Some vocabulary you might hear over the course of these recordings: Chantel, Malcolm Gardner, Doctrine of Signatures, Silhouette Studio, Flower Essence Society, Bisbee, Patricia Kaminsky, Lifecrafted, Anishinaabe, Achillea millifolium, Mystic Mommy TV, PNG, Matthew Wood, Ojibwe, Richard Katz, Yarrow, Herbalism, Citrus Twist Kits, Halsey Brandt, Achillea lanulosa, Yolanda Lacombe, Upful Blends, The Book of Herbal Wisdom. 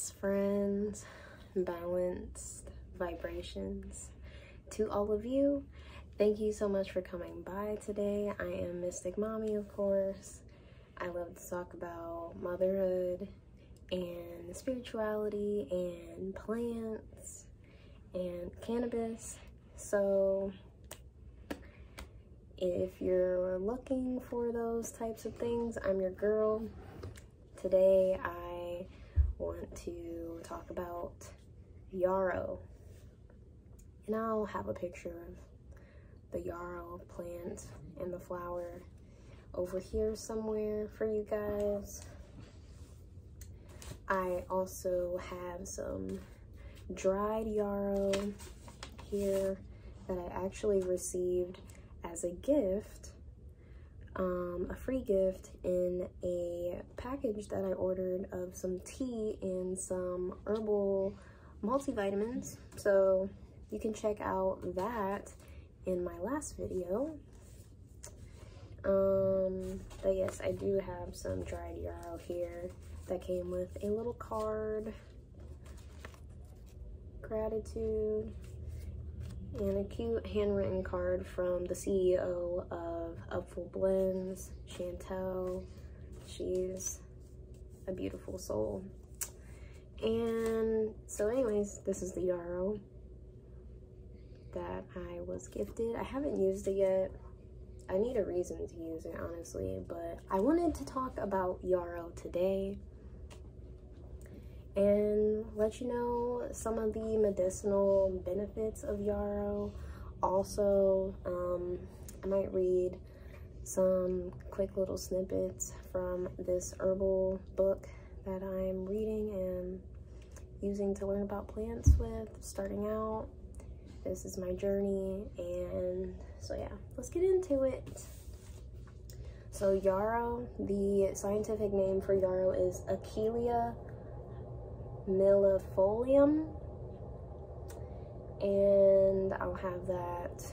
Yes, friends, balanced vibrations to all of you. Thank you so much for coming by today. I am Mystic Mommy, of course. I love to talk about motherhood and spirituality and plants and cannabis. So if you're looking for those types of things, I'm your girl. Today I want to talk about yarrow, and I'll have a picture of the yarrow plant and the flower over here somewhere for you guys. I also have some dried yarrow here that I actually received as a gift, a free gift, in a package that I ordered of some tea and some herbal multivitamins. So you can check out that in my last video. But yes, I do have some dried yarrow here that came with a little card, gratitude, and a cute handwritten card from the CEO of Upful Blends, Chantel. She's a beautiful soul. And so anyways, this is the yarrow that I was gifted. I haven't used it yet. I need a reason to use it, honestly, but I wanted to talk about yarrow today and let you know some of the medicinal benefits of yarrow. Also, I might read some quick little snippets from this herbal book that I'm reading and using to learn about plants with, starting out. This is my journey, and so yeah, let's get into it. So yarrow, the scientific name for yarrow is Achillea millifolium, and I'll have that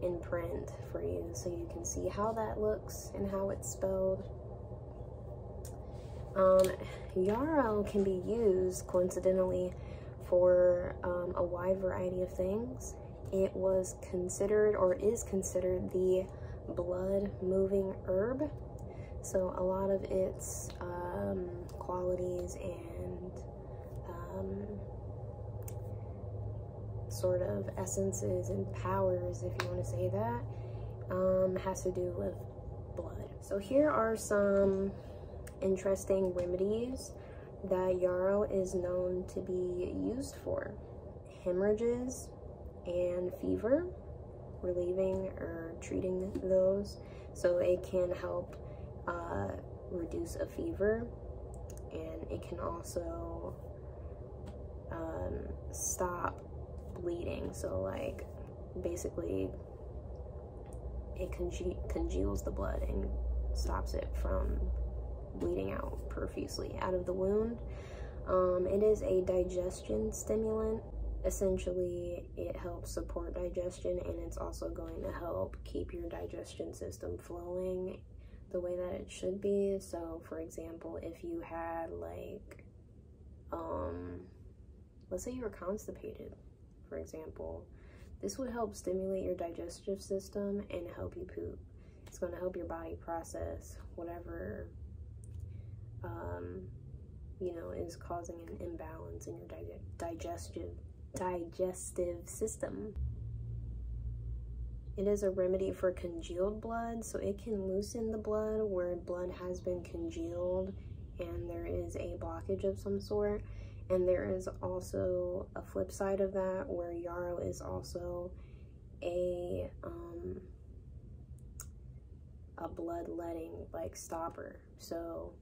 in print for you so you can see how that looks and how it's spelled. Yarrow can be used, coincidentally, for a wide variety of things. It was considered, or is considered, the blood moving herb. So a lot of its qualities and sort of essences and powers, if you want to say that, has to do with blood. So here are some interesting remedies that yarrow is known to be used for: hemorrhages and fever, relieving or treating those. So it can help reduce a fever, and it can also stop bleeding. So like basically it congeals the blood and stops it from bleeding out profusely out of the wound. It is a digestion stimulant. Essentially, it helps support digestion, and it's also going to help keep your digestion system flowing the way that it should be. So for example, if you had like let's say you were constipated, for example, this would help stimulate your digestive system and help you poop. It's going to help your body process whatever you know, is causing an imbalance in your digestive system. It is a remedy for congealed blood, so it can loosen the blood where blood has been congealed and there is a blockage of some sort. And there is also a flip side of that, where yarrow is also a bloodletting, like, stopper. So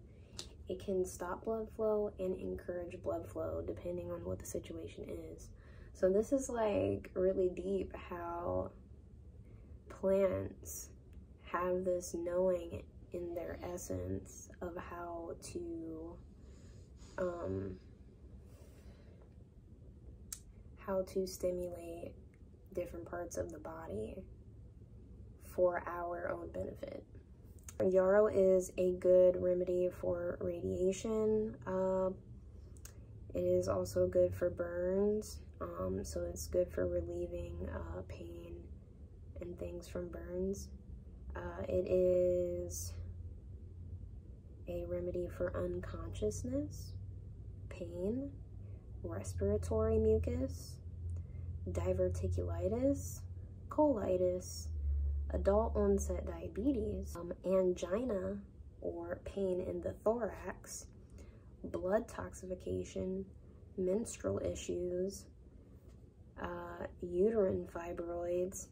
it can stop blood flow and encourage blood flow, depending on what the situation is. So this is like really deep, how plants have this knowing in their essence of how to stimulate different parts of the body for our own benefit. Yarrow is a good remedy for radiation It is also good for burns, so it's good for relieving pain and things from burns. It is a remedy for unconsciousness, pain, respiratory mucus, diverticulitis, colitis, adult onset diabetes, angina or pain in the thorax, blood toxification, menstrual issues, uterine fibroids,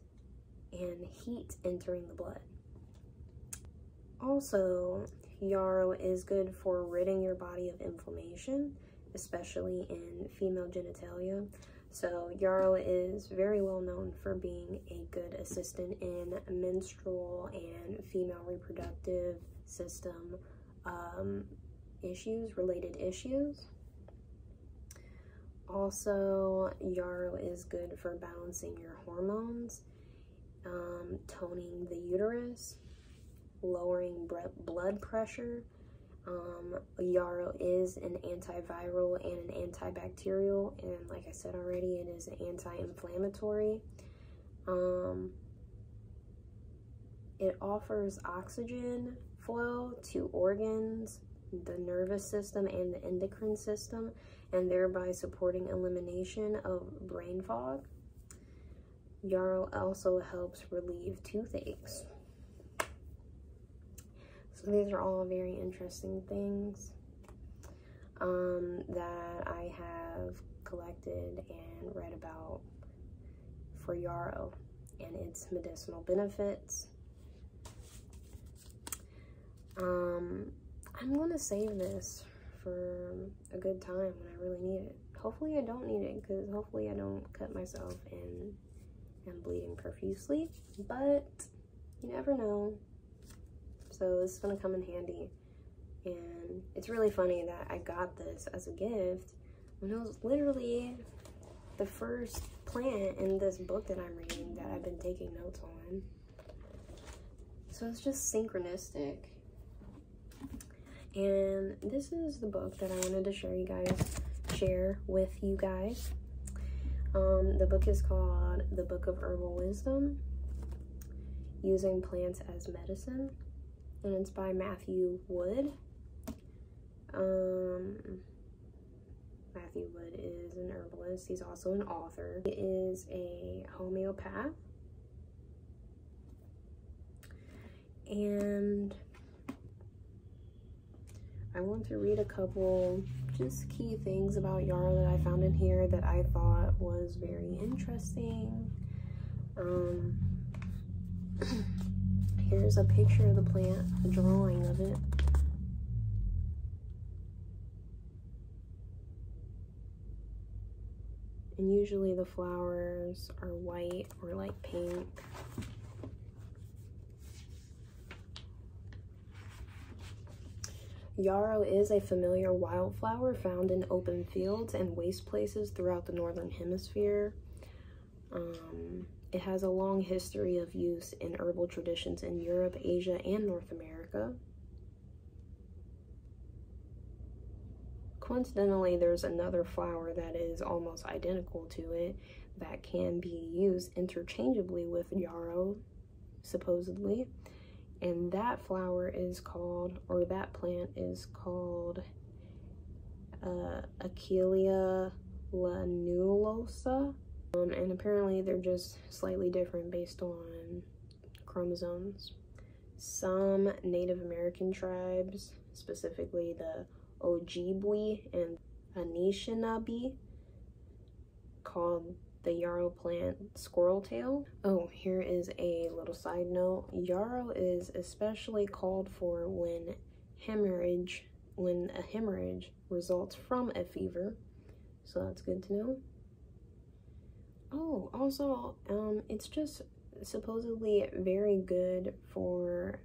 and heat entering the blood. Also, yarrow is good for ridding your body of inflammation, especially in female genitalia. So yarrow is very well known for being a good assistant in menstrual and female reproductive system related issues. Also, yarrow is good for balancing your hormones, toning the uterus, lowering blood pressure. Yarrow is an antiviral and an antibacterial, and like I said already, it is an anti-inflammatory. It offers oxygen flow to organs, the nervous system, and the endocrine system, and thereby supporting elimination of brain fog. Yarrow also helps relieve toothaches. So these are all very interesting things that I have collected and read about for yarrow and its medicinal benefits. I'm going to save this for a good time when I really need it. Hopefully I don't need it, because hopefully I don't cut myself and I'm bleeding profusely, but you never know. So this is going to come in handy. And it's really funny that I got this as a gift when it was literally the first plant in this book that I'm reading that I've been taking notes on. So it's just synchronistic. And this is the book that I wanted to share with you guys. The book is called The Book of Herbal Wisdom, Using Plants as Medicine. And it's by Matthew Wood. Matthew Wood is an herbalist. He's also an author. He is a homeopath. And I want to read a couple just key things about yarrow that I found in here that I thought was very interesting. Here's a picture of the plant, a drawing of it. And usually the flowers are white or like pink. Yarrow is a familiar wildflower found in open fields and waste places throughout the northern hemisphere. It has a long history of use in herbal traditions in Europe, Asia, and North America. Coincidentally, there's another flower that is almost identical to it that can be used interchangeably with yarrow, supposedly. And that flower is called, or that plant is called Achillea lanulosa. And apparently they're just slightly different based on chromosomes. Some Native American tribes, specifically the Ojibwe and Anishinaabe, called the yarrow plant squirrel tail. Oh, here is a little side note. Yarrow is especially called for when a hemorrhage results from a fever. So that's good to know. Oh, also, it's just supposedly very good for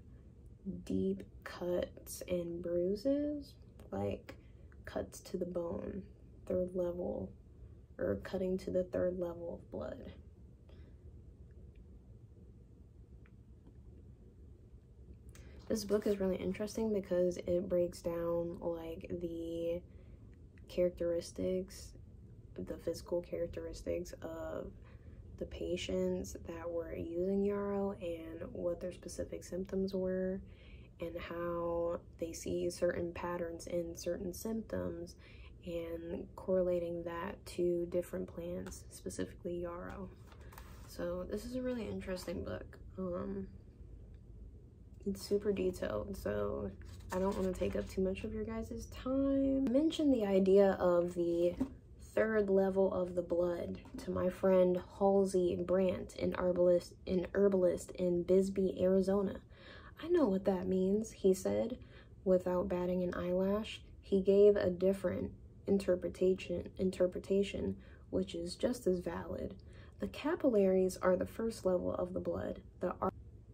deep cuts and bruises, like cuts to the bone, third level, or cutting to the third level of blood. This book is really interesting because it breaks down like the characteristics, the physical characteristics of the patients that were using yarrow and what their specific symptoms were and how they see certain patterns in certain symptoms and correlating that to different plants, specifically yarrow. So this is a really interesting book. It's super detailed, so I don't want to take up too much of your guys' time. I mentioned the idea of the third level of the blood to my friend Halsey Brandt, an herbalist in Bisbee, Arizona. I know what that means, he said, without batting an eyelash. He gave a different interpretation, which is just as valid. The capillaries are the first level of the blood, the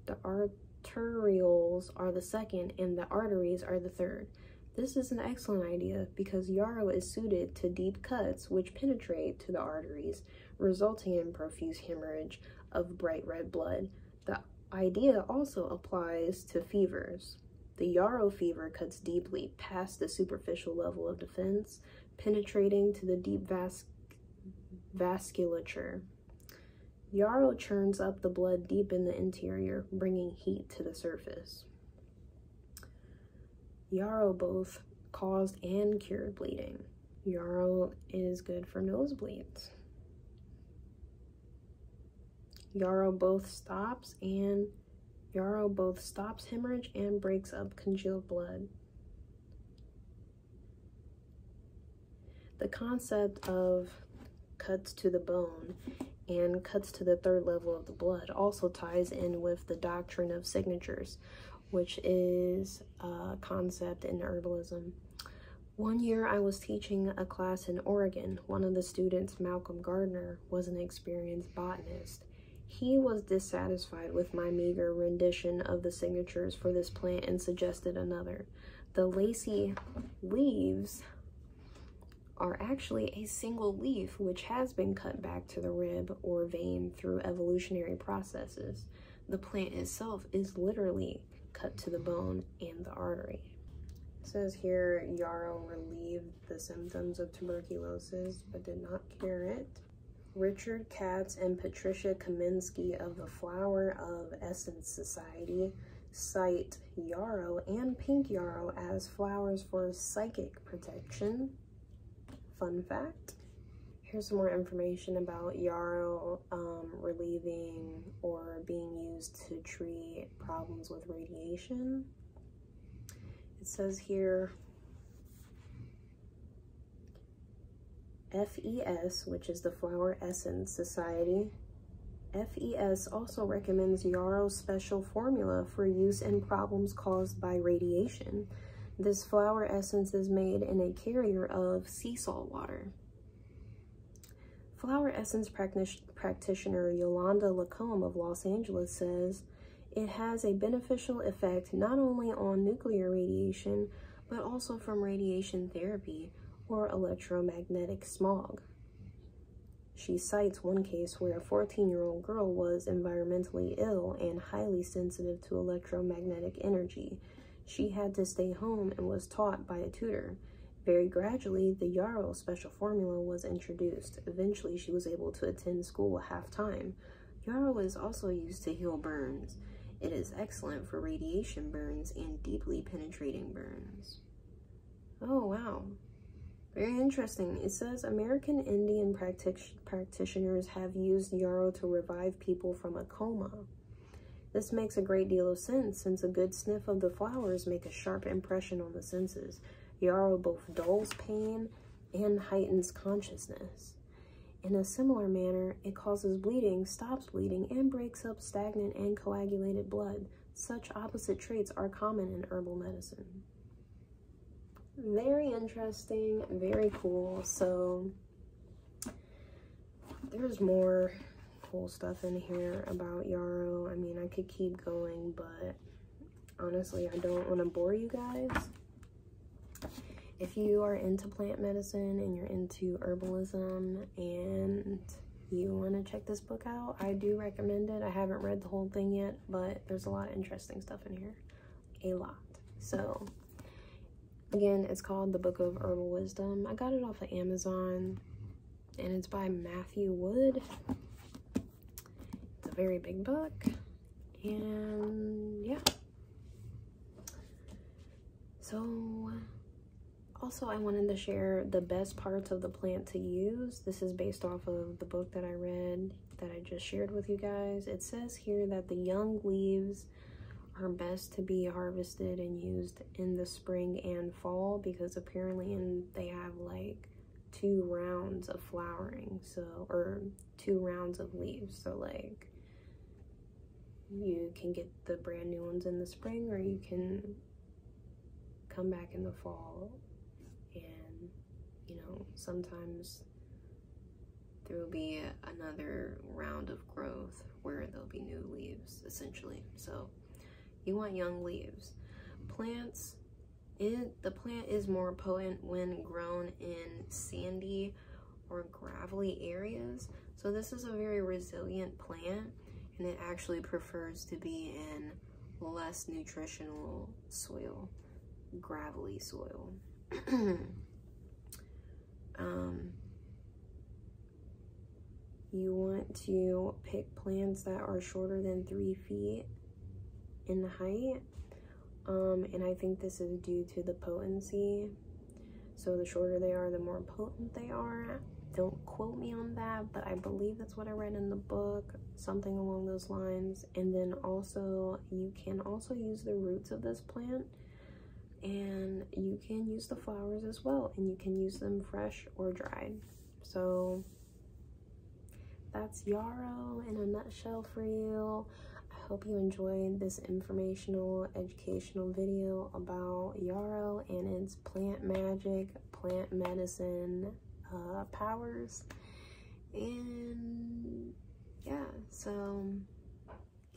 arterioles are the second, and the arteries are the third. This is an excellent idea because yarrow is suited to deep cuts which penetrate to the arteries, resulting in profuse hemorrhage of bright red blood. The idea also applies to fevers. The yarrow fever cuts deeply past the superficial level of defense, penetrating to the deep vasculature. Yarrow churns up the blood deep in the interior, bringing heat to the surface. Yarrow both caused and cured bleeding. Yarrow is good for nosebleeds. Yarrow both stops hemorrhage and breaks up congealed blood. The concept of cuts to the bone and cuts to the third level of the blood also ties in with the doctrine of signatures, which is a concept in herbalism. One year I was teaching a class in Oregon. One of the students, Malcolm Gardner, was an experienced botanist. He was dissatisfied with my meager rendition of the signatures for this plant and suggested another. The lacy leaves are actually a single leaf which has been cut back to the rib or vein through evolutionary processes. The plant itself is literally cut to the bone and the artery. It says here, yarrow relieved the symptoms of tuberculosis but did not cure it. Richard Katz and Patricia Kaminsky of the Flower Essence Society cite yarrow and pink yarrow as flowers for psychic protection. Fun fact. Here's some more information about yarrow relieving or being used to treat problems with radiation. It says here, FES, which is the Flower Essence Society, FES also recommends yarrow special formula for use in problems caused by radiation. This flower essence is made in a carrier of sea salt water. Flower Essence practitioner Yolanda Lacombe of Los Angeles says, it has a beneficial effect not only on nuclear radiation, but also from radiation therapy or electromagnetic smog. She cites one case where a 14-year-old girl was environmentally ill and highly sensitive to electromagnetic energy. She had to stay home and was taught by a tutor. Very gradually, the yarrow special formula was introduced. Eventually, she was able to attend school half-time. Yarrow is also used to heal burns. It is excellent for radiation burns and deeply penetrating burns. Oh, wow. Very interesting. It says American Indian practitioners have used yarrow to revive people from a coma. This makes a great deal of sense since a good sniff of the flowers make a sharp impression on the senses. Yarrow both dulls pain and heightens consciousness. In a similar manner, it causes bleeding, stops bleeding, and breaks up stagnant and coagulated blood. Such opposite traits are common in herbal medicine. Very interesting, very cool. So there's more cool stuff in here about yarrow. I mean, I could keep going, but honestly, I don't want to bore you guys. If you are into plant medicine and you're into herbalism and you want to check this book out, I do recommend it. I haven't read the whole thing yet, but there's a lot of interesting stuff in here. A lot. So Again, it's called The Book of Herbal Wisdom. I got it off of Amazon, and it's by Matthew Wood. It's a very big book, and yeah. So, also I wanted to share the best parts of the plant to use. This is based off of the book that I read that I just shared with you guys. It says here that the young leaves are best to be harvested and used in the spring and fall, because apparently they have like 2 rounds of flowering, so, or 2 rounds of leaves. So like you can get the brand new ones in the spring, or you can come back in the fall, and you know, sometimes there will be another round of growth where there'll be new leaves essentially. So you want young leaves. Plants, the plant is more potent when grown in sandy or gravelly areas. So this is a very resilient plant, and it actually prefers to be in less nutritional soil, gravelly soil. You want to pick plants that are shorter than 3 feet in height, and I think this is due to the potency. So the shorter they are, the more potent they are. Don't quote me on that, but I believe that's what I read in the book, something along those lines. And then also, you can also use the roots of this plant, and you can use the flowers as well, and you can use them fresh or dried. So that's Yarrow in a nutshell for you. Hope you enjoyed this informational, educational video about Yarrow and its plant magic, plant medicine powers. And yeah, so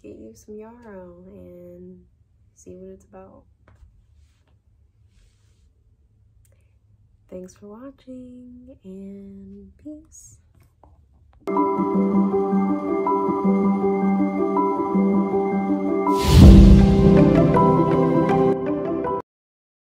get you some Yarrow and see what it's about. Thanks for watching, and peace.